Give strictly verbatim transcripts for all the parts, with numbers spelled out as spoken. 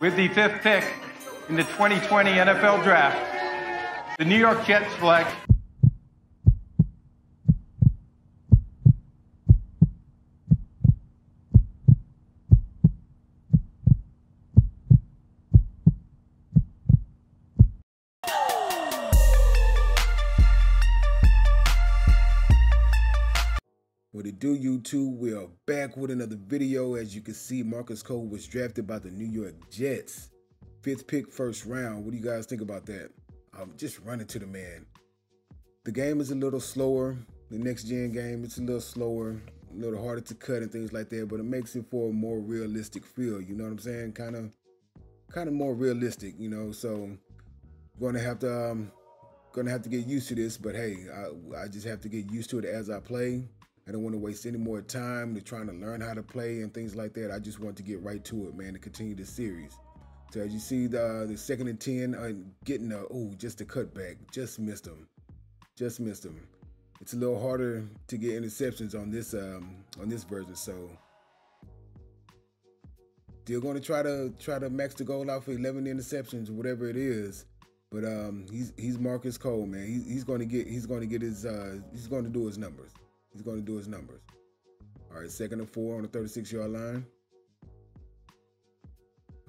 With the fifth pick in the twenty twenty N F L Draft, the New York Jets select do YouTube. We are back with another video. As you can see, Marcus Cole was drafted by the New York Jets. Fifth pick, first round. What do you guys think about that? I'm just running to the man. The game is a little slower. The next gen game, it's a little slower, a little harder to cut and things like that, but it makes it for a more realistic feel. You know what I'm saying? Kind of, kind of more realistic, you know? So going to have to, um, going to have to get used to this, but hey, I, I just have to get used to it as I play. I don't want to waste any more time to trying to learn how to play and things like that. I just want to get right to it, man, to continue the series. So as you see, the the second and ten, uh, getting a, oh, just a cutback, just missed him, just missed him. It's a little harder to get interceptions on this um, on this version. So still going to try to try to max the goal out for eleven interceptions, whatever it is. But um, he's he's Marcus Cole, man. He's, he's going to get he's going to get his uh, he's going to do his numbers. He's going to do his numbers. All right, second and four on the thirty-six yard line.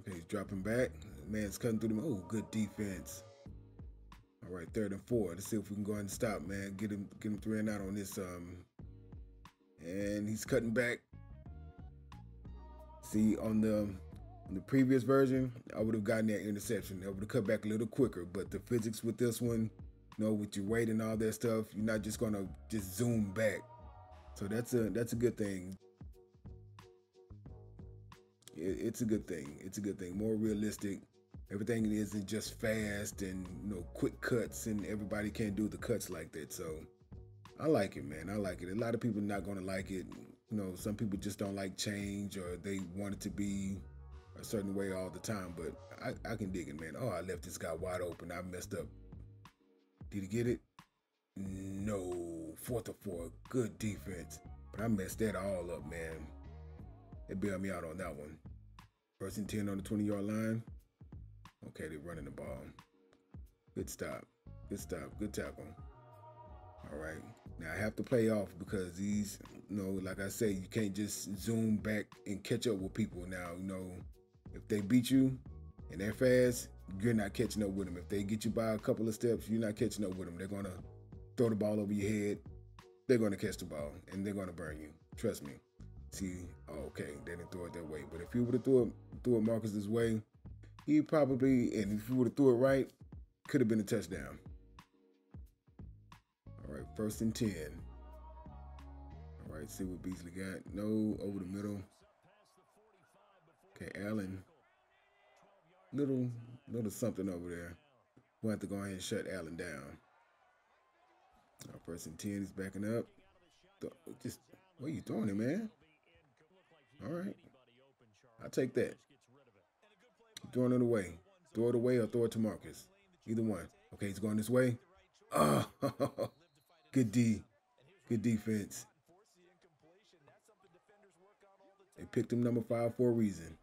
Okay, he's dropping back. Man's cutting through them. Oh, good defense. All right, third and four. Let's see if we can go ahead and stop, man. Get him, get him three and out on this. Um, and he's cutting back. See, on the, on the previous version, I would have gotten that interception. I would have cut back a little quicker, but the physics with this one, you know, with your weight and all that stuff, you're not just gonna just zoom back. So that's a that's a good thing. It, it's a good thing. It's a good thing. More realistic. Everything isn't just fast and, you know, quick cuts, and everybody can't do the cuts like that. So I like it, man. I like it. A lot of people are not gonna like it. You know, some people just don't like change, or they want it to be a certain way all the time. But I, I can dig it, man. Oh, I left this guy wide open. I messed up. Did he get it? No. Fourth or four. Good defense. But I messed that all up, man. It bailed me out on that one. First and ten on the twenty yard line. Okay, they're running the ball. Good stop. Good stop. Good tackle. All right. Now I have to play off because these, you know, like I say, you can't just zoom back and catch up with people. Now, you know, if they beat you and they're fast, you're not catching up with them. If they get you by a couple of steps, you're not catching up with them. They're going to throw the ball over your head. They're going to catch the ball, and they're going to burn you. Trust me. See, okay, they didn't throw it that way. But if you would have threw it, threw it Marcus's way, he probably, and if you would have threw it right, could have been a touchdown. All right, first and ten. All right, see what Beasley got. No, over the middle. Okay, Allen. Little, little something over there. We'll have to go ahead and shut Allen down. Our first and ten is backing up. Th just, what are you throwing it, man? All right. I'll take that. Throwing it away. Throw it away or throw it to Marcus. Either one. Okay, he's going this way. Oh, good D. Good defense. They picked him number five for a reason.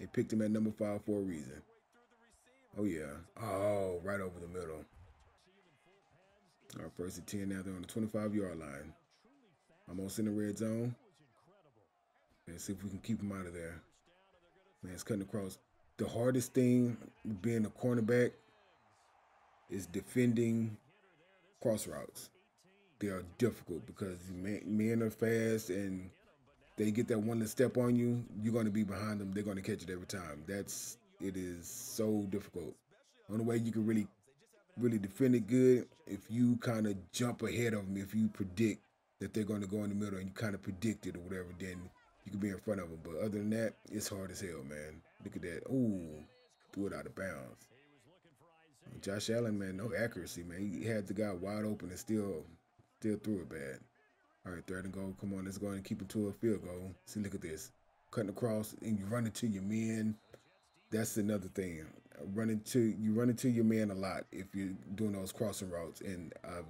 They picked him at number five for a reason. Oh, yeah. Oh, right over the middle. Our first and ten. Now they're on the twenty-five yard line. Almost in the red zone. Let's see if we can keep him out of there. Man, it's cutting across. The hardest thing being a cornerback is defending cross routes. They are difficult because men are fast, and they get that one little step on you, you're going to be behind them. They're going to catch it every time. That's, it is so difficult. Only way you can really, really defend it good, if you kind of jump ahead of them, if you predict that they're going to go in the middle and you kind of predict it or whatever, then you can be in front of them. But other than that, it's hard as hell, man. Look at that. Ooh, threw it out of bounds. Josh Allen, man, no accuracy, man. He had the guy wide open and still, still threw it bad. All right, third and goal. Come on, let's go ahead and keep it to a field goal. See, look at this. Cutting across, and you run into your men. That's another thing. Running to you run into your man a lot if you're doing those crossing routes, and uh,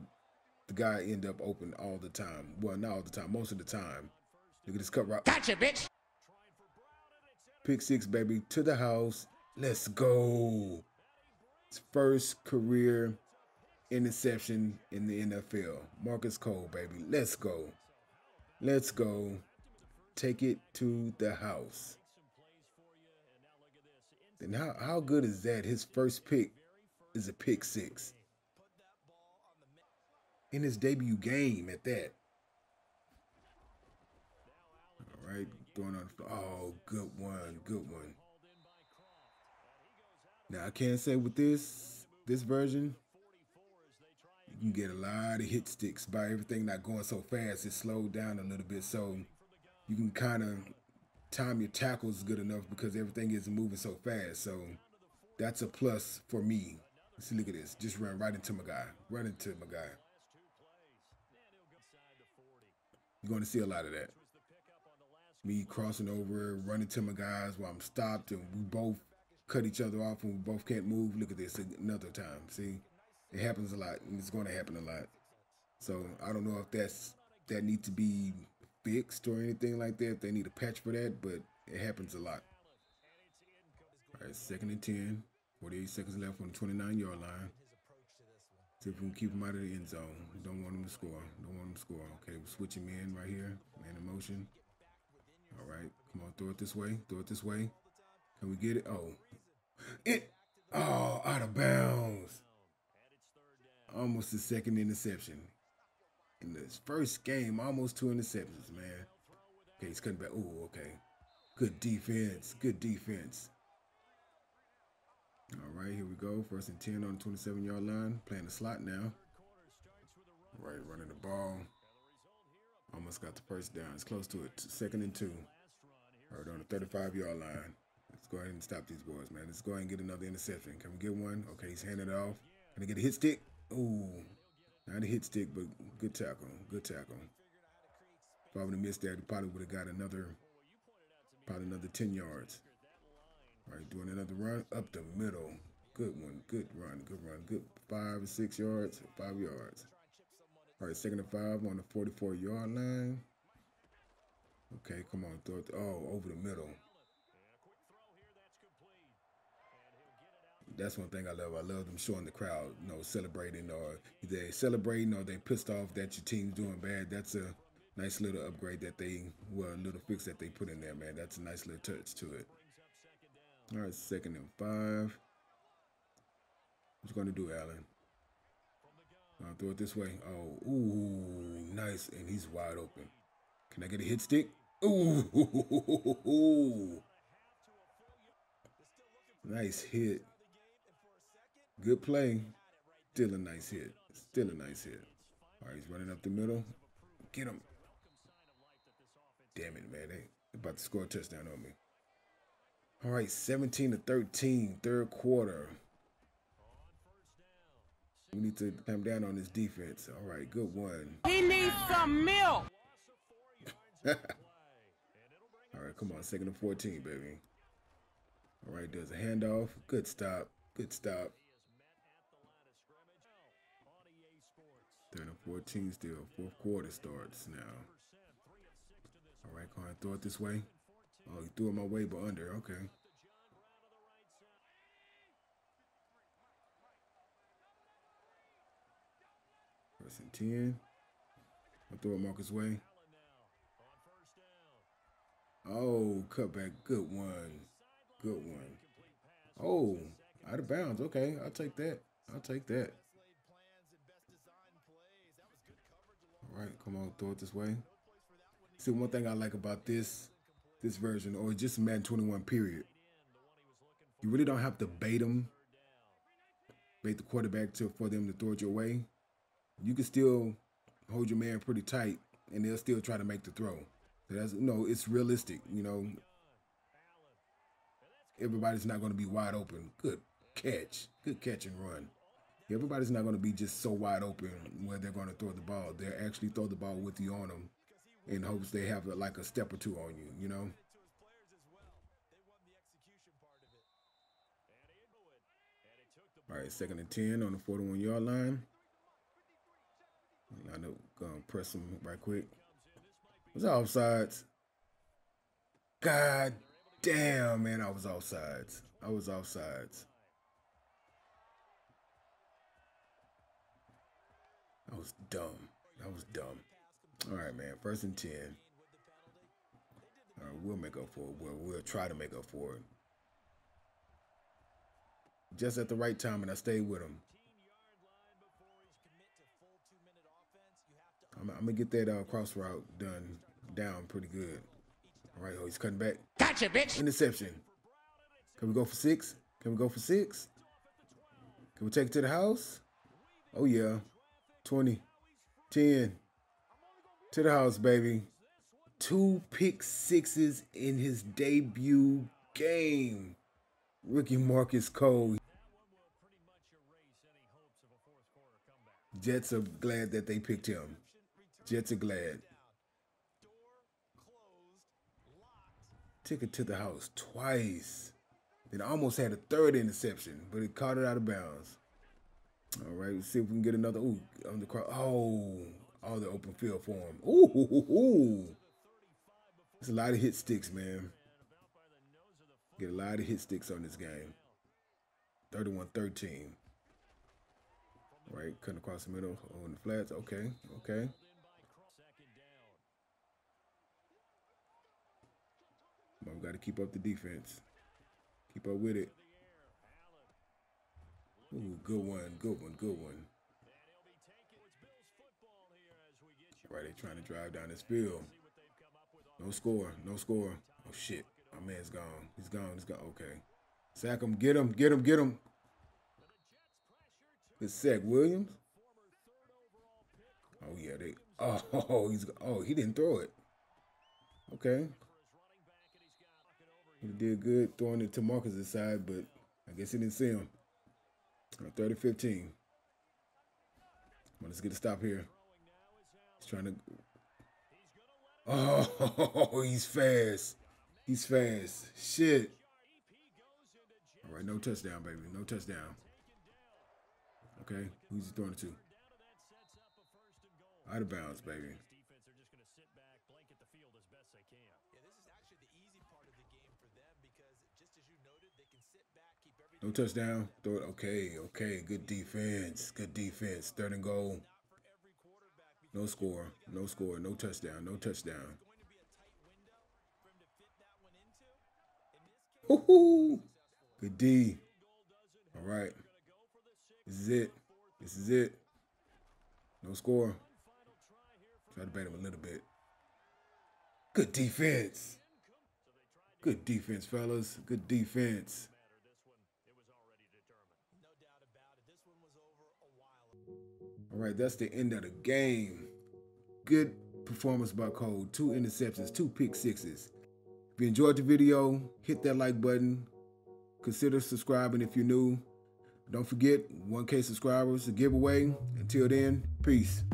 the guy end up open all the time. Well, not all the time, most of the time. Look at this cut route. Gotcha, bitch. Pick six, baby, to the house. Let's go. His first career interception in the N F L. Marcus Cole, baby. Let's go. Let's go. Take it to the house. Then how, how good is that? His first pick is a pick six. In his debut game at that. All right. Going on. Oh, good one. Good one. Now, I can't say with this, this version, you can get a lot of hit sticks by everything not going so fast. It slowed down a little bit, so you can kind of time your tackles good enough because everything isn't moving so fast. So that's a plus for me. Let's see, look at this. Just run right into my guy. Right into my guy. You're going to see a lot of that. Me crossing over, running to my guys while I'm stopped, and we both cut each other off and we both can't move. Look at this another time. See, it happens a lot, and it's going to happen a lot. So I don't know if that's that needs to be fixed or anything like that, if they need a patch for that, but it happens a lot. All right, second and ten, forty-eight seconds left on the twenty-nine yard line. See if we can keep them out of the end zone. We don't want them to score. Don't want them to score. Okay, we're switching in right here. Man in motion. All right, come on, throw it this way. Throw it this way. Can we get it? Oh, it! Oh, out of bounds. Almost the second interception in this first game. Almost two interceptions, man. Okay, he's cutting back. Oh, okay. Good defense. Good defense. All right, here we go. First and ten on the twenty-seven yard line. Playing the slot now. All right, running the ball. Almost got the first down. It's close to it. Second and two. All right, on the thirty-five yard line. Let's go ahead and stop these boys, man. Let's go ahead and get another interception. Can we get one? Okay, he's handing it off. Can he get a hit stick? Ooh, not a hit stick, but good tackle. Good tackle. If I would have missed that, he probably would have got another, probably another ten yards. All right, doing another run up the middle. Good one. Good run. Good run. Good five or six yards. Five yards. All right, second and five on the forty-four yard line. Okay, come on. Throw it. Oh, over the middle. That's one thing I love. I love them showing the crowd, you know, celebrating, or they're celebrating or they pissed off that your team's doing bad. That's a nice little upgrade that they, well, a little fix that they put in there, man. That's a nice little touch to it. All right, second and five. What you going to do, Allen? I'll throw it this way. Oh, ooh, nice. And he's wide open. Can I get a hit stick? Ooh. Nice hit. Good play. Still a nice hit. Still a nice hit. All right, he's running up the middle. Get him. Damn it, man. They about to score a touchdown on me. All right, seventeen to thirteen, third quarter. We need to come down on this defense. All right, good one. He needs some milk. All right, come on. Second and fourteen, baby. All right, there's a handoff. Good stop. Good stop. Third and fourteen still. Fourth quarter starts now. All right, go ahead, throw it this way. Oh, he threw it my way, but under. Okay. First and ten. I'll throw it Marcus' way. Oh, cut back. Good one. Good one. Oh, out of bounds. Okay, I'll take that. I'll take that. All right, come on, throw it this way. See, one thing I like about this this version, or just Madden twenty-one period, you really don't have to bait them, bait the quarterback to for them to throw it your way. You can still hold your man pretty tight, and they'll still try to make the throw. So that's, you know, it's realistic. You know, everybody's not going to be wide open. Good catch, good catch and run. Everybody's not going to be just so wide open where they're going to throw the ball. They'll actually throw the ball with you on them in hopes they have like a step or two on you, you know. All right, second and ten on the forty-one yard line. I know, going to press them right quick. It's offsides. God Damn, man, I was offsides. I was offsides. That was dumb. That was dumb. All right, man, first and ten. All right, we'll make up for it. We'll, we'll try to make up for it. Just at the right time, and I stayed with him. I'm, I'm gonna get that uh, cross route done down pretty good. All right, oh, he's cutting back. Gotcha, bitch. Interception. Can we go for six? Can we go for six? Can we take it to the house? Oh yeah, twenty, ten, to the house, baby. Two pick sixes in his debut game. Rookie Marcus Cole. Jets are glad that they picked him. Jets are glad. Took it to the house twice. Then almost had a third interception, but it caught it out of bounds. All right, let's see if we can get another. Ooh, on the cross. Oh, all the open field for him. Ooh, ooh, ooh, ooh. That's a lot of hit sticks, man. Get a lot of hit sticks on this game. thirty-one thirteen. Right, cutting across the middle on the flats. Okay, okay. But we got to keep up the defense. Keep up with it. Ooh, good one, good one, good one. Right, they're trying to drive down this field. No score, no score. Oh, shit. My man's gone. He's gone. He's gone. Okay. Sack him. Get him. Get him. Get him. Good sack, Williams. Oh, yeah. They. Oh, he's. Oh, he didn't throw it. Okay. He did good throwing it to Marcus' side, but I guess he didn't see him. thirty fifteen. Come on, let's get a stop here. He's trying to. Oh, he's fast. He's fast. Shit. All right, no touchdown, baby. No touchdown. Okay, who's he throwing it to? Out of bounds, baby. No touchdown. Throw it. Okay, okay. Good defense. Good defense. Third and goal. No score. No score. No touchdown. No touchdown. Woohoo! Good D. All right. This is it. This is it. No score. Try to bait him a little bit. Good defense. Good defense, fellas. Good defense. All right, that's the end of the game. Good performance by Cole. Two interceptions, two pick sixes. If you enjoyed the video, hit that like button. Consider subscribing if you're new. Don't forget, one K subscribers, a giveaway. Until then, peace.